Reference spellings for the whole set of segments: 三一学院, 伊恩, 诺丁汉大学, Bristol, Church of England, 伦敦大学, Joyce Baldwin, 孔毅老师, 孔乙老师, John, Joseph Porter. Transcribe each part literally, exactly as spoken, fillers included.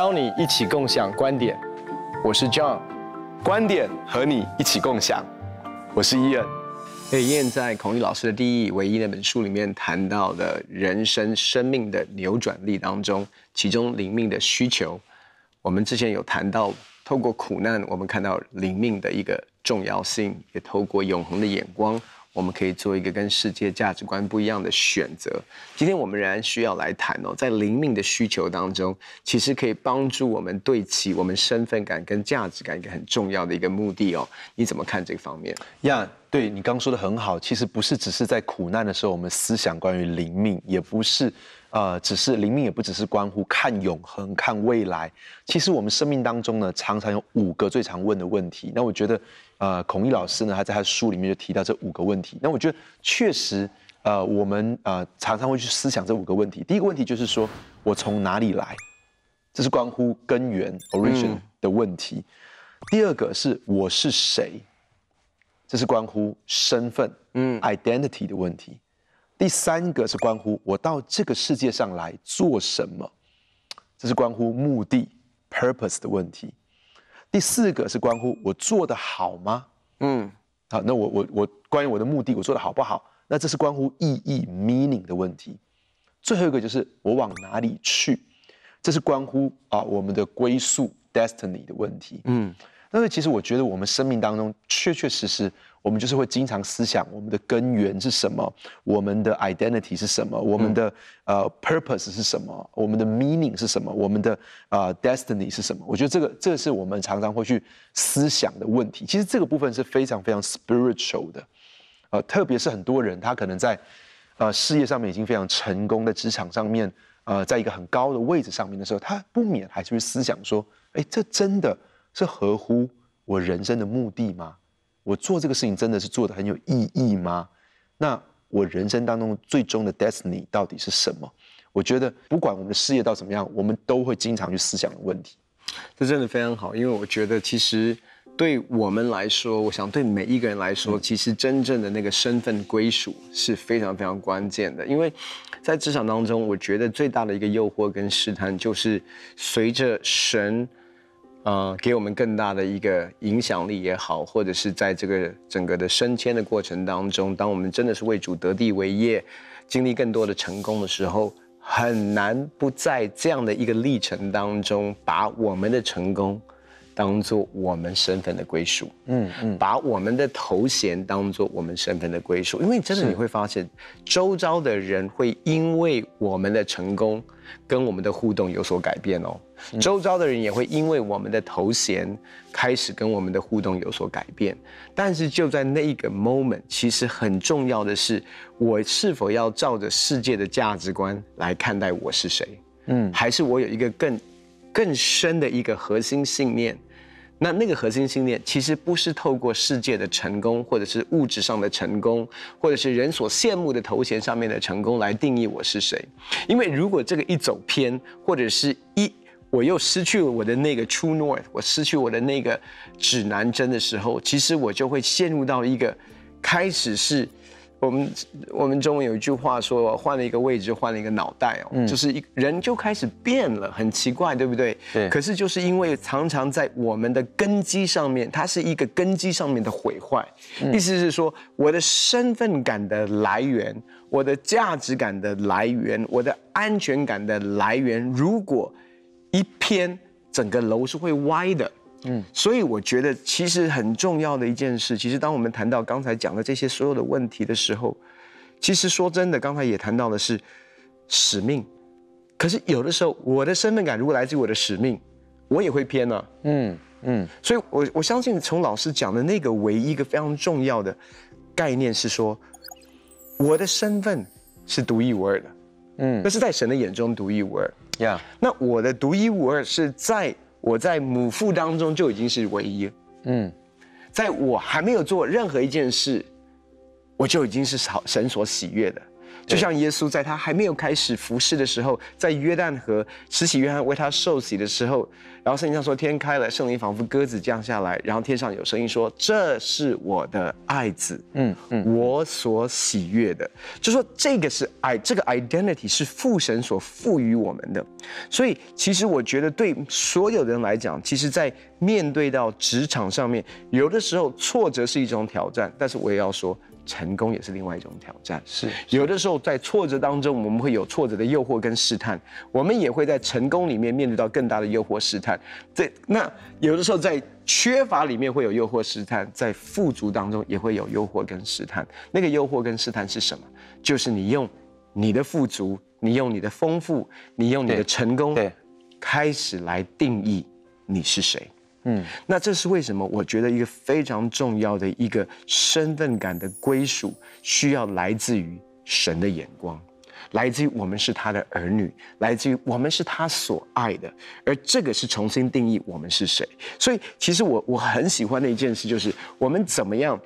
邀你一起共享观点。我是 John， 观点和你一起共享。我是伊恩。叶燕在孔乙老师的第一义为一那本书里面谈到的人生生命的扭转力当中，其中灵命的需求，我们之前有谈到，透过苦难，我们看到灵命的一个重要性，也透过永恒的眼光。 我们可以做一个跟世界价值观不一样的选择。今天我们仍然需要来谈哦，在灵命的需求当中，其实可以帮助我们对齐我们身份感跟价值感一个很重要的一个目的哦。你怎么看这个方面？呀， yeah, 对你刚说的很好。其实不是只是在苦难的时候，我们思想关于灵命，也不是呃，只是灵命也不只是关乎看永恒、看未来。其实我们生命当中呢，常常有五个最常问的问题。那我觉得。 呃，孔乙老师呢，他在他书里面就提到这五个问题。那我觉得确实，呃，我们呃常常会去思想这五个问题。第一个问题就是说，我从哪里来，这是关乎根源 （origin） 的问题。嗯、第二个是我是谁，这是关乎身份嗯 （identity） 的问题。第三个是关乎我到这个世界上来做什么，这是关乎目的 （purpose） 的问题。 第四个是关乎我做得好吗？嗯，好，那我我我关于我的目的，我做得好不好？那这是关乎意义 （meaning） 的问题。最后一个就是我往哪里去，这是关乎啊我们的归宿 （destiny） 的问题。嗯，那其实我觉得我们生命当中确确实实，我们就是会经常思想我们的根源是什么，我们的 identity 是什么，我们的、嗯、呃 purpose 是什么，我们的 meaning 是什么，我们的呃 destiny 是什么？我觉得这个这是我们常常会去思想的问题。其实这个部分是非常非常 spiritual 的，呃，特别是很多人他可能在呃事业上面已经非常成功，在职场上面呃在一个很高的位置上面的时候，他不免还是会思想说，哎，这真的是合乎我人生的目的吗？ 我做这个事情真的是做得很有意义吗？那我人生当中最终的 destiny 到底是什么？我觉得不管我们的事业到怎么样，我们都会经常去思想的问题。这真的非常好，因为我觉得其实对我们来说，我想对每一个人来说，嗯、其实真正的那个身份归属是非常非常关键的。因为在职场当中，我觉得最大的一个诱惑跟试探就是随着神。 呃，给我们更大的一个影响力也好，或者是在这个整个的升迁的过程当中，当我们真的是为主得地为业，经历更多的成功的时候，很难不在这样的一个历程当中，把我们的成功当做我们身份的归属，嗯嗯，把我们的头衔当做我们身份的归属，因为真的你会发现，周遭的人会因为我们的成功跟我们的互动有所改变哦。 周遭的人也会因为我们的头衔开始跟我们的互动有所改变，但是就在那一个 moment， 其实很重要的是，我是否要照着世界的价值观来看待我是谁？嗯，还是我有一个更更深的一个核心信念？那那个核心信念其实不是透过世界的成功，或者是物质上的成功，或者是人所羡慕的头衔上面的成功来定义我是谁，因为如果这个一走偏，或者是一 我又失去了我的那个 true north， 我失去我的那个指南针的时候，其实我就会陷入到一个开始是，我们我们中文有一句话说，换了一个位置，换了一个脑袋哦，嗯、就是一人就开始变了，很奇怪，对不对？对。可是就是因为常常在我们的根基上面，它是一个根基上面的毁坏，嗯、意思是说我的身份感的来源，我的价值感的来源，我的安全感的来源，如果 一偏，整个楼是会歪的，嗯，所以我觉得其实很重要的一件事，其实当我们谈到刚才讲的这些所有的问题的时候，其实说真的，刚才也谈到的是使命，可是有的时候我的身份感如果来自于我的使命，我也会偏了、啊嗯，嗯嗯，所以我我相信从老师讲的那个唯一一个非常重要的概念是说，我的身份是独一无二的，嗯，那是在神的眼中独一无二。 Yeah. 那我的独一无二是在我在母腹当中就已经是唯一了，嗯，在我还没有做任何一件事，我就已经是神所喜悦的。就像耶稣在他还没有开始服侍的时候，在约旦河，施洗约翰为他受洗的时候，然后圣经上说天开了，圣灵仿佛鸽子降下来，然后天上有声音说这是我的爱子，嗯嗯，我所喜悦的。就说这个是爱，这个 identity 是父神所赋予我们的。所以其实我觉得对所有人来讲，其实在面对到职场上面，有的时候挫折是一种挑战，但是我也要说成功也是另外一种挑战。是，有的时候在挫折当中，我们会有挫折的诱惑跟试探，我们也会在成功里面面对到更大的诱惑试探。对，那有的时候在缺乏里面会有诱惑试探，在富足当中也会有诱惑跟试探。那个诱惑跟试探是什么？就是你用你的富足，你用你的丰富，你用你的成功，对，开始来定义你是谁。嗯，那这是为什么？我觉得一个非常重要的一个身份感的归属，需要来自于神的眼光，来自于我们是他的儿女，来自于我们是他所爱的，而这个是重新定义我们是谁。所以，其实我我很喜欢的一件事就是，我们怎么样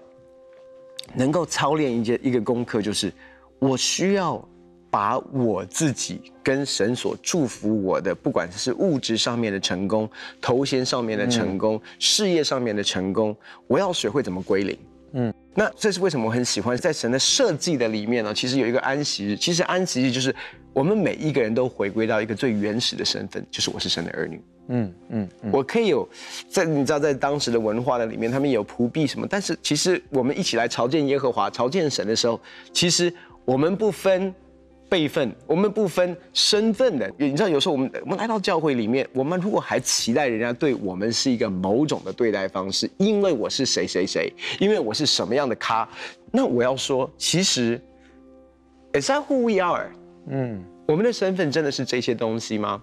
能够操练一件一个功课，就是我需要把我自己跟神所祝福我的，不管是物质上面的成功、头衔上面的成功、嗯、事业上面的成功，我要学会怎么归零。嗯，那这是为什么我很喜欢在神的设计的里面呢？其实有一个安息日，其实安息日就是我们每一个人都回归到一个最原始的身份，就是我是神的儿女。嗯 嗯, 嗯，我可以有，在你知道在当时的文化的里面，他们有仆婢什么，但是其实我们一起来朝见耶和华、朝见神的时候，其实我们不分辈分，我们不分身份的。你知道有时候我们我们来到教会里面，我们如果还期待人家对我们是一个某种的对待方式，因为我是谁谁谁，因为我是什么样的咖，那我要说其实 Is that who we are？ 嗯，我们的身份真的是这些东西吗？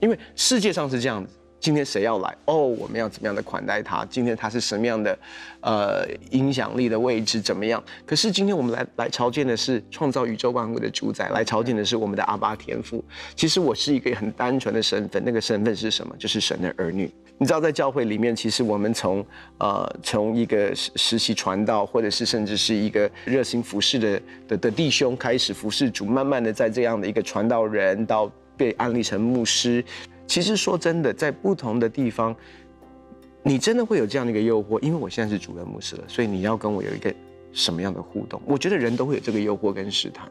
因为世界上是这样子，今天谁要来，哦，我们要怎么样的款待他，今天他是什么样的呃影响力的位置怎么样。可是今天我们来来朝见的是创造宇宙万物的主宰，来朝见的是我们的阿爸天父。其实我是一个很单纯的身份，那个身份是什么？就是神的儿女。你知道在教会里面，其实我们从呃从一个实习传道，或者是甚至是一个热心服侍的 的, 的弟兄开始服侍主，慢慢的在这样的一个传道人到被安立成牧师。其实说真的，在不同的地方，你真的会有这样的一个诱惑。因为我现在是主任牧师了，所以你要跟我有一个什么样的互动？我觉得人都会有这个诱惑跟试探，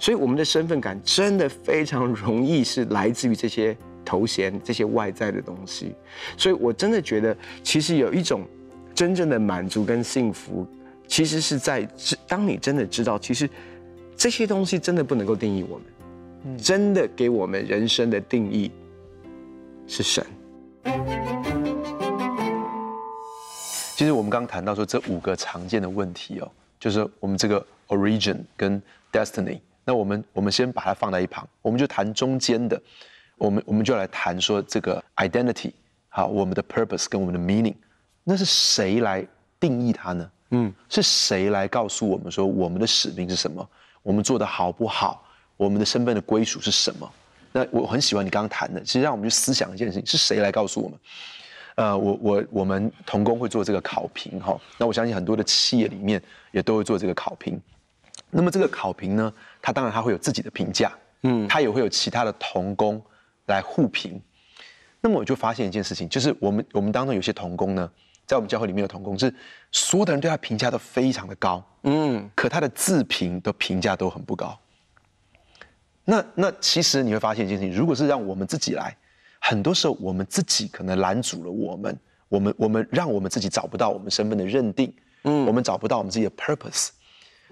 所以我们的身份感真的非常容易是来自于这些头衔、这些外在的东西。所以我真的觉得，其实有一种真正的满足跟幸福，其实是在当你真的知道，其实这些东西真的不能够定义我们，真的给我们人生的定义是神。其实我们刚刚谈到说这五个常见的问题哦，就是我们这个 origin 跟 destiny。那我们我们先把它放在一旁，我们就谈中间的。我们我们就来谈说这个 identity， 好，我们的 purpose 跟我们的 meaning， 那是谁来定义它呢？嗯，是谁来告诉我们说我们的使命是什么？我们做的好不好？我们的身份的归属是什么？那我很喜欢你刚刚谈的，其实让我们去思想一件事情，是谁来告诉我们？呃，我我我们同工会做这个考评哈，那我相信很多的企业里面也都会做这个考评。那么这个考评呢，它当然它会有自己的评价，嗯，它也会有其他的同工来互评。那么我就发现一件事情，就是我们我们当中有些同工呢，在我们教会里面有同工，是所有的人对他评价都非常的高，嗯，可他的自评的评价都很不高。那那其实你会发现一件事情，如果是让我们自己来，很多时候我们自己可能拦阻了我们，我们我们让我们自己找不到我们身份的认定，嗯，我们找不到我们自己的 purpose。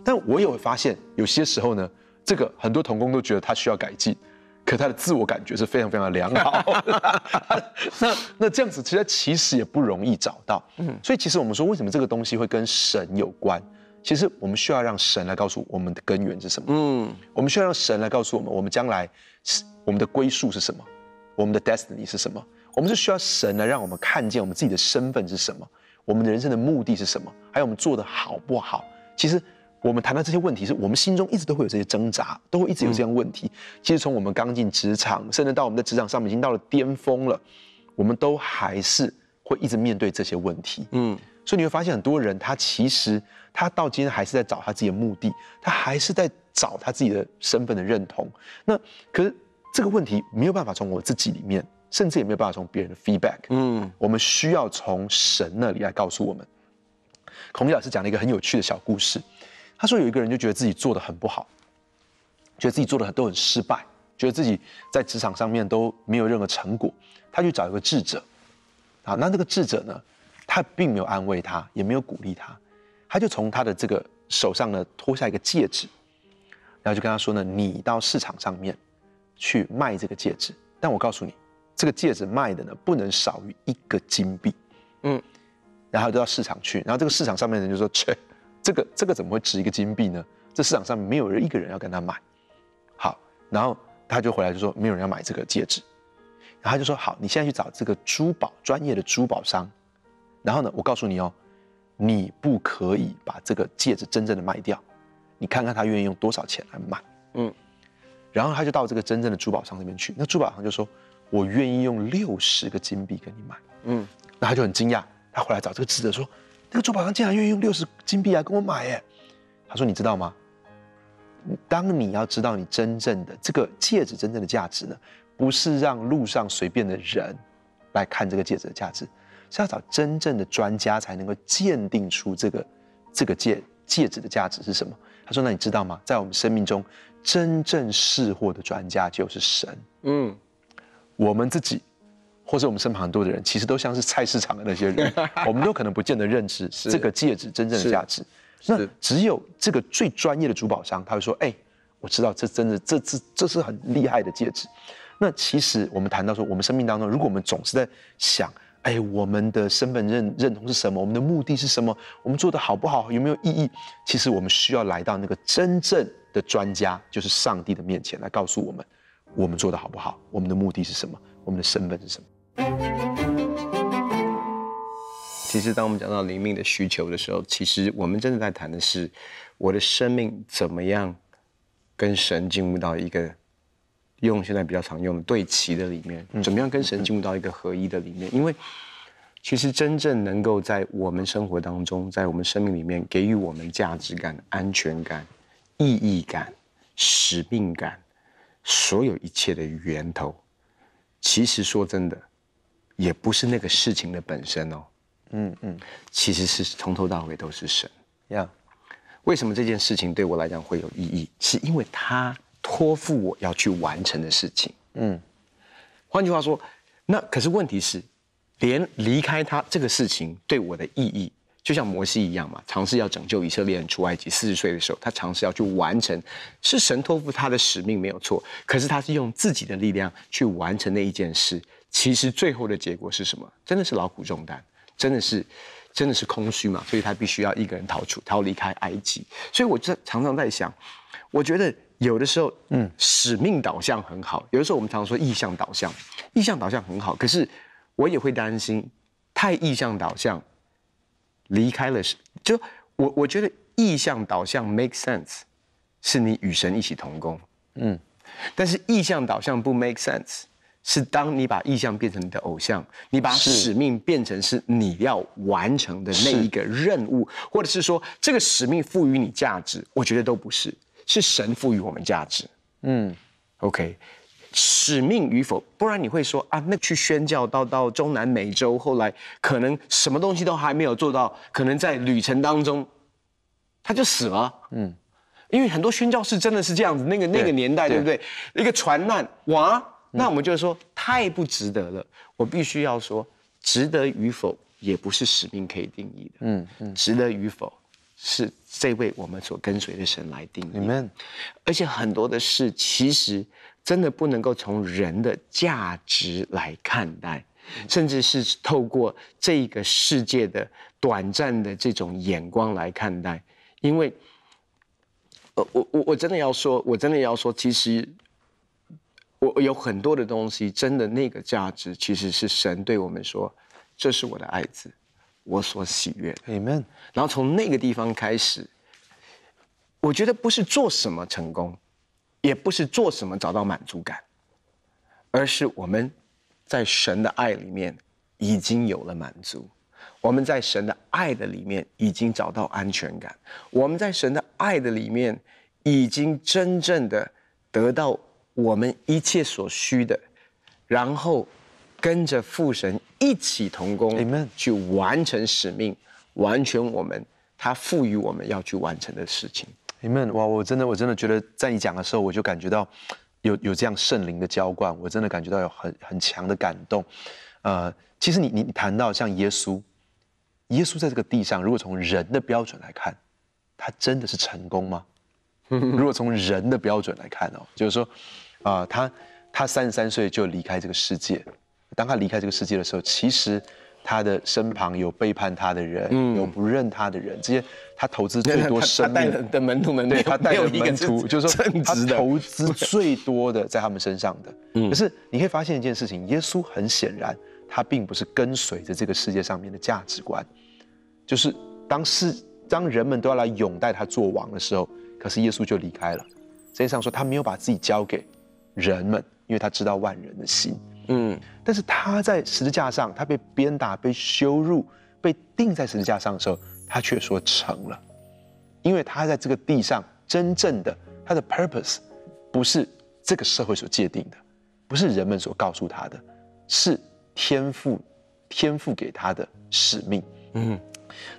但我也会发现，有些时候呢，这个很多同工都觉得他需要改进，可他的自我感觉是非常非常的良好。那那这样子其实其实也不容易找到，嗯，所以其实我们说，为什么这个东西会跟神有关？其实我们需要让神来告诉我们的根源是什么。嗯，我们需要让神来告诉我们，我们将来我们的归宿是什么，我们的 destiny 是什么。我们是需要神来让我们看见我们自己的身份是什么，我们的人生的目的是什么，还有我们做的好不好。其实我们谈到这些问题，是我们心中一直都会有这些挣扎，都会一直有这样的问题。嗯，其实从我们刚进职场，甚至到我们在职场上面已经到了巅峰了，我们都还是会一直面对这些问题。嗯，所以你会发现很多人他其实他到今天还是在找他自己的目的，他还是在找他自己的身份的认同。那可是这个问题没有办法从我自己里面，甚至也没有办法从别人的 feedback。嗯，我们需要从神那里来告诉我们。孔毅老师讲了一个很有趣的小故事，他说有一个人就觉得自己做得很不好，觉得自己做得都很失败，觉得自己在职场上面都没有任何成果，他去找一个智者。啊，那这个智者呢，他并没有安慰他，也没有鼓励他，他就从他的这个手上呢脱下一个戒指，然后就跟他说呢，你到市场上面去卖这个戒指，但我告诉你，这个戒指卖的呢不能少于一个金币。嗯，然后就到市场去，然后这个市场上面的人就说，切，这个这个怎么会值一个金币呢？这市场上没有人一个人要跟他买。好，然后他就回来就说，没有人要买这个戒指。然后他就说，好，你现在去找这个珠宝专业的珠宝商，然后呢，我告诉你哦，你不可以把这个戒指真正的卖掉，你看看他愿意用多少钱来买。嗯，然后他就到这个真正的珠宝商那边去，那珠宝商就说，我愿意用六十个金币跟你买。嗯，那他就很惊讶，他回来找这个智者说，那个珠宝商竟然愿意用六十金币来跟我买耶。他说，你知道吗？当你要知道你真正的这个戒指真正的价值呢，不是让路上随便的人来看这个戒指的价值，是要找真正的专家才能够鉴定出这个这个戒戒指的价值是什么。他说：“那你知道吗？在我们生命中，真正识货的专家就是神。嗯，我们自己，或是我们身旁很多的人，其实都像是菜市场的那些人，我们都可能不见得认知这个戒指真正的价值。那只有这个最专业的珠宝商，他会说：‘哎、欸，我知道这真的，这这这是很厉害的戒指。’那其实我们谈到说，我们生命当中，如果我们总是在想，哎，我们的身份认认同是什么？我们的目的是什么？我们做的好不好？有没有意义？其实我们需要来到那个真正的专家，就是上帝的面前，来告诉我们，我们做的好不好？我们的目的是什么？我们的身份是什么？其实，当我们讲到灵命的需求的时候，其实我们真的在谈的是，我的生命怎么样跟神进入到一个。用现在比较常用的对齐的里面，怎么样跟神进入到一个合一的里面？因为其实真正能够在我们生活当中，在我们生命里面给予我们价值感、安全感、意义感、使命感，所有一切的源头，其实说真的，也不是那个事情的本身哦。嗯嗯，其实是从头到尾都是神。呀，为什么这件事情对我来讲会有意义？是因为他。托付我要去完成的事情，嗯，换句话说，那可是问题是，连离开他这个事情对我的意义，就像摩西一样嘛，尝试要拯救以色列人出埃及，四十岁的时候，他尝试要去完成，是神托付他的使命没有错，可是他是用自己的力量去完成那一件事，其实最后的结果是什么？真的是劳苦重担，真的是。真的是空虚嘛，所以他必须要一个人逃出，逃离开埃及。所以我就常常在想，我觉得有的时候，嗯，使命导向很好，有的时候我们常说意向导向，意向导向很好，可是我也会担心，太意向导向，离开了就我我觉得意向导向 make sense， 是你与神一起同工，嗯，但是意向导向不 make sense。是当你把意向变成你的偶像，你把使命变成是你要完成的那一个任务，或者是说这个使命赋予你价值，我觉得都不是，是神赋予我们价值。嗯 ，OK， 使命与否，不然你会说啊，那去宣教到到中南美洲，后来可能什么东西都还没有做到，可能在旅程当中他就死了。嗯，因为很多宣教士真的是这样子，那个那个年代， 对, 对不对？一个船难，哇！那我们就是说太不值得了，我必须要说，值得与否也不是使命可以定义的。嗯嗯，值得与否是这位我们所跟随的神来定义。Amen。而且很多的事其实真的不能够从人的价值来看待，甚至是透过这个世界的短暂的这种眼光来看待。因为，我我我真的要说，我真的要说，其实。我有很多的东西，真的那个价值其实是神对我们说，这是我的爱子，我所喜悦的。Amen。然后从那个地方开始，我觉得不是做什么成功，也不是做什么找到满足感，而是我们在神的爱里面已经有了满足，我们在神的爱的里面已经找到安全感，我们在神的爱的里面已经真正的得到我们一切所需的，然后跟着父神一起同工， Amen， 去完成使命，完全我们他赋予我们要去完成的事情。Amen。哇，我真的我真的觉得，在你讲的时候，我就感觉到有有这样圣灵的浇灌，我真的感觉到有很很强的感动。呃，其实你你谈到像耶稣，耶稣在这个地上，如果从人的标准来看，他真的是成功吗？如果从人的标准来看哦，就是说，啊、呃，他他三十三岁就离开这个世界。当他离开这个世界的时候，其实他的身旁有背叛他的人，嗯、有不认他的人，这些他投资最多生命他他的门徒们，对他带的门徒，就是说他投资最多的在他们身上的。嗯、可是你可以发现一件事情，耶稣很显然他并不是跟随着这个世界上面的价值观，就是当世当人们都要来拥戴他做王的时候，可是耶稣就离开了。实际上说他没有把自己交给人们，因为他知道万人的心。嗯，但是他在十字架上，他被鞭打、被羞辱、被钉在十字架上的时候，他却说成了，因为他在这个地上真正的他的 purpose 不是这个社会所界定的，不是人们所告诉他的，是天父天父给他的使命。嗯，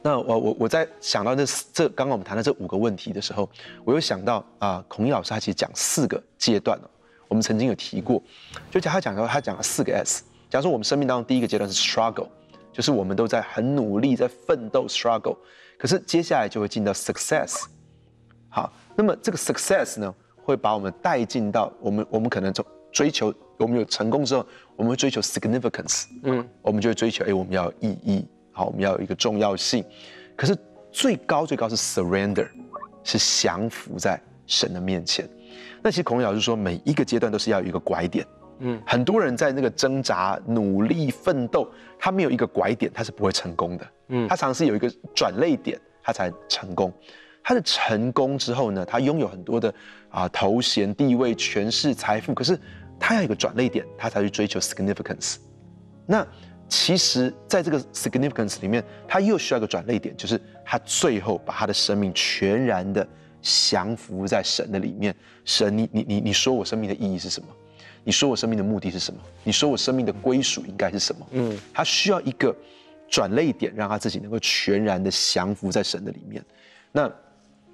那我我我在想到这这刚刚我们谈到这五个问题的时候，我又想到啊、呃，孔毅老师他其实讲四个阶段哦。我们曾经有提过，就他讲到他讲了四个 S。假如说我们生命当中第一个阶段是 struggle， 就是我们都在很努力在奋斗 struggle， 可是接下来就会进到 success。好，那么这个 success 呢，会把我们带进到我们我们可能从追求我们有成功之后，我们会追求 significance， 嗯，我们就会追求哎我们要有意义，好，我们要有一个重要性。可是最高最高是 surrender， 是降服在神的面前。那其实孔老师说，每一个阶段都是要有一个拐点。嗯，很多人在那个挣扎、努力、奋斗，他没有一个拐点，他是不会成功的。嗯，他常常是有一个转捩点，他才成功。他的成功之后呢，他拥有很多的啊、呃、头衔、地位、权势、财富，可是他要有一个转捩点，他才去追求 significance。那其实，在这个 significance 里面，他又需要一个转捩点，就是他最后把他的生命全然的降服在神的里面。神，你你你你说我生命的意义是什么？你说我生命的目的是什么？你说我生命的归属应该是什么？嗯，他需要一个转捩点，让他自己能够全然的降服在神的里面。那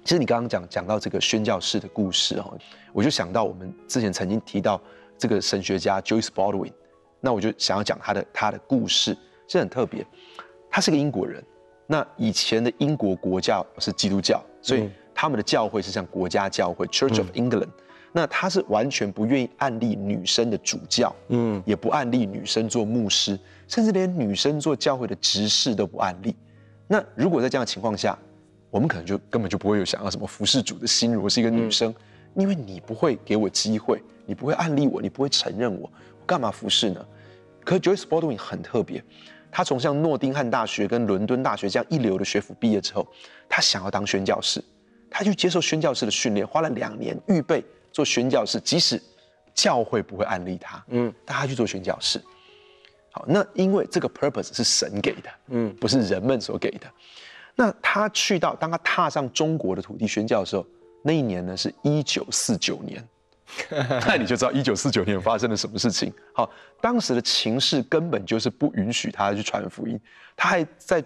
其实你刚刚讲讲到这个宣教士的故事哦，我就想到我们之前曾经提到这个神学家 Joyce Baldwin， 那我就想要讲他的他的故事是很特别。他是个英国人，那以前的英国国教是基督教，所以、嗯。他们的教会是像国家教会 Church of England，、嗯、那他是完全不愿意按立女生的主教，嗯，也不按立女生做牧师，甚至连女生做教会的执事都不按立。那如果在这样的情况下，我们可能就根本就不会有想要什么服侍主的心。如果是一个女生，嗯、因为你不会给我机会，你不会按立我，你不会承认我，我干嘛服侍呢？可是 Joyce Baldwin 很特别，他从像诺丁汉大学跟伦敦大学这样一流的学府毕业之后，他想要当宣教士。他就接受宣教士的训练，花了两年预备做宣教士，即使教会不会按立他，嗯，但他去做宣教士。好，那因为这个 purpose 是神给的，嗯，不是人们所给的。那他去到，当他踏上中国的土地宣教的时候，那一年呢是一九四九年，那你就知道一九四九年发生了什么事情。好，当时的情势根本就是不允许他去传福音，他还在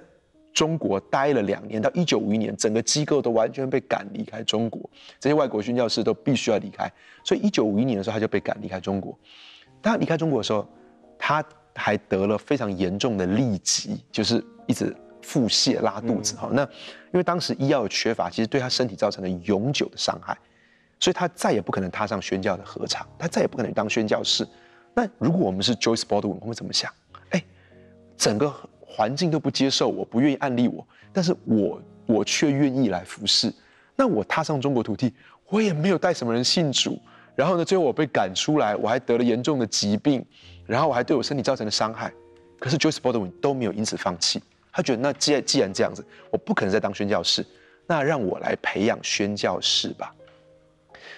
中国待了两年，到一九五一年，整个机构都完全被赶离开中国，这些外国宣教士都必须要离开。所以一九五一年的时候，他就被赶离开中国。他离开中国的时候，他还得了非常严重的痢疾，就是一直腹泻、拉肚子。好、嗯，那因为当时医药的缺乏，其实对他身体造成了永久的伤害，所以他再也不可能踏上宣教的禾场，他再也不可能当宣教士。那如果我们是 Joyce Baldwin， 我们会怎么想？哎，整个环境都不接受我，不愿意按立我，但是我我却愿意来服侍。那我踏上中国土地，我也没有带什么人信主，然后呢，最后我被赶出来，我还得了严重的疾病，然后我还对我身体造成了伤害。可是 Joyce Baldwin 都没有因此放弃，他觉得那既然既然这样子，我不可能再当宣教士，那让我来培养宣教士吧。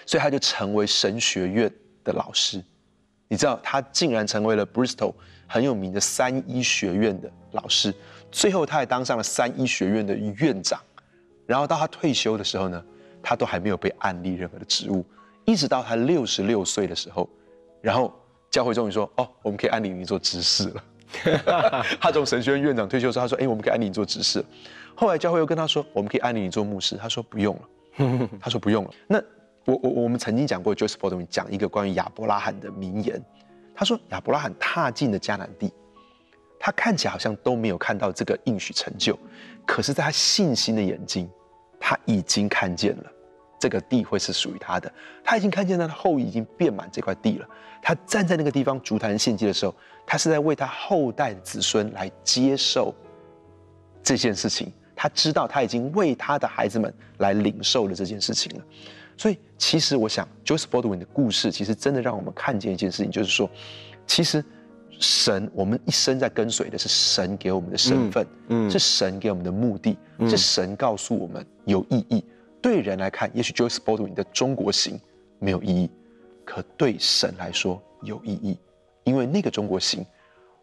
所以他就成为神学院的老师，你知道他竟然成为了 Bristol 很有名的三一学院的老师，最后他还当上了三一学院的院长。然后到他退休的时候呢，他都还没有被按立任何的职务，一直到他六十六岁的时候，然后教会终于说：“哦，我们可以按立你做执事了。”他从神学院院长退休之后，他说：“哎、欸，我们可以安立你做执事。”后来教会又跟他说：“我们可以安立你做牧师。”他说：“不用了。”他说：“不用了。”那我我我们曾经讲过 ，Joseph Porter 讲一个关于亚伯拉罕的名言。他说：“亚伯拉罕踏进了迦南地，他看起来好像都没有看到这个应许成就，可是，在他信心的眼睛，他已经看见了这个地会是属于他的。他已经看见他的后裔已经遍满这块地了。他站在那个地方筑坛献祭的时候。”他是在为他后代子孙来接受这件事情，他知道他已经为他的孩子们来领受了这件事情了。所以其实我想 Joyce Baldwin 的故事其实真的让我们看见一件事情，就是说其实神，我们一生在跟随的是神给我们的身份、嗯嗯、是神给我们的目的、嗯、是神告诉我们有意义。对人来看，也许 Joyce Baldwin 的中国行没有意义，可对神来说有意义，因为那个中国心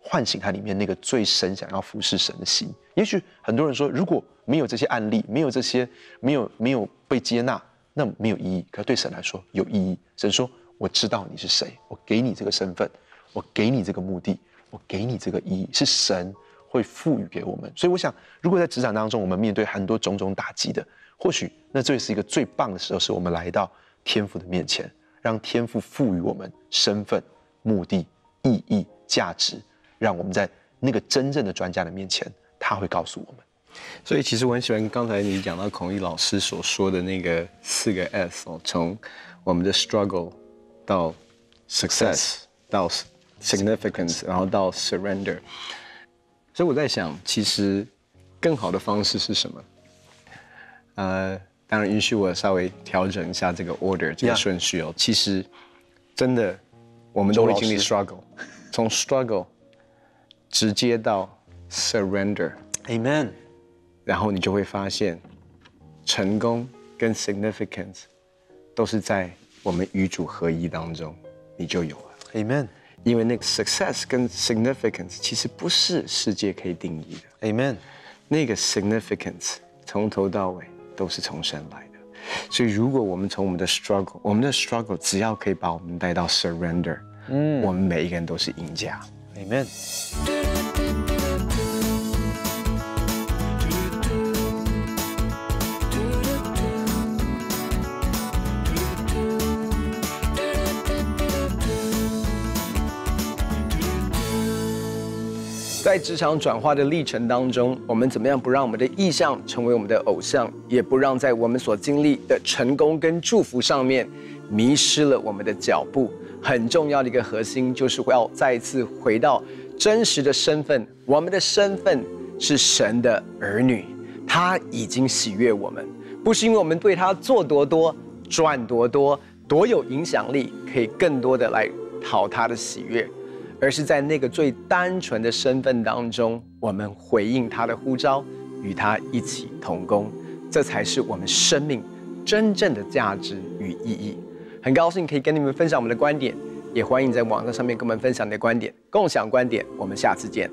唤醒他里面那个最深想要服侍神的心。也许很多人说，如果没有这些案例，没有这些没有没有被接纳，那没有意义。可对神来说有意义。神说：“我知道你是谁，我给你这个身份，我给你这个目的，我给你这个意义，是神会赋予给我们。”所以我想，如果在职场当中，我们面对很多种种打击的，或许那这是一个最棒的时候，是我们来到天父的面前，让天父赋予我们身份、目的、意义、价值，让我们在那个真正的专家的面前，他会告诉我们。所以，其实我很喜欢刚才你讲到孔毅老师所说的那个四个 S 哦，从我们的 struggle 到 success， 到 significance， 然后到 surrender。所以我在想，其实更好的方式是什么？呃，当然允许我稍微调整一下这个 order 这个顺序哦。其实真的。我们都会经历 struggle， 从 struggle 直接到 surrender， Amen。然后你就会发现，成功跟 significance 都是在我们与主合一当中，你就有了 Amen。因为那个 success 跟 significance 其实不是世界可以定义的 Amen。那个 significance 从头到尾都是从神来的。所以，如果我们从我们的 struggle， 我们的 struggle 只要可以把我们带到 surrender， 嗯，我们每一个人都是赢家。Amen。在职场转化的历程当中，我们怎么样不让我们的意向成为我们的偶像，也不让在我们所经历的成功跟祝福上面迷失了我们的脚步。很重要的一个核心就是要再次回到真实的身份，我们的身份是神的儿女，他已经喜悦我们，不是因为我们对他做多多赚多多多有影响力，可以更多的来讨他的喜悦，而是在那个最单纯的身份当中，我们回应他的呼召，与他一起同工，这才是我们生命真正的价值与意义。很高兴可以跟你们分享我们的观点，也欢迎在网站上面跟我们分享你的观点，共享观点。我们下次见。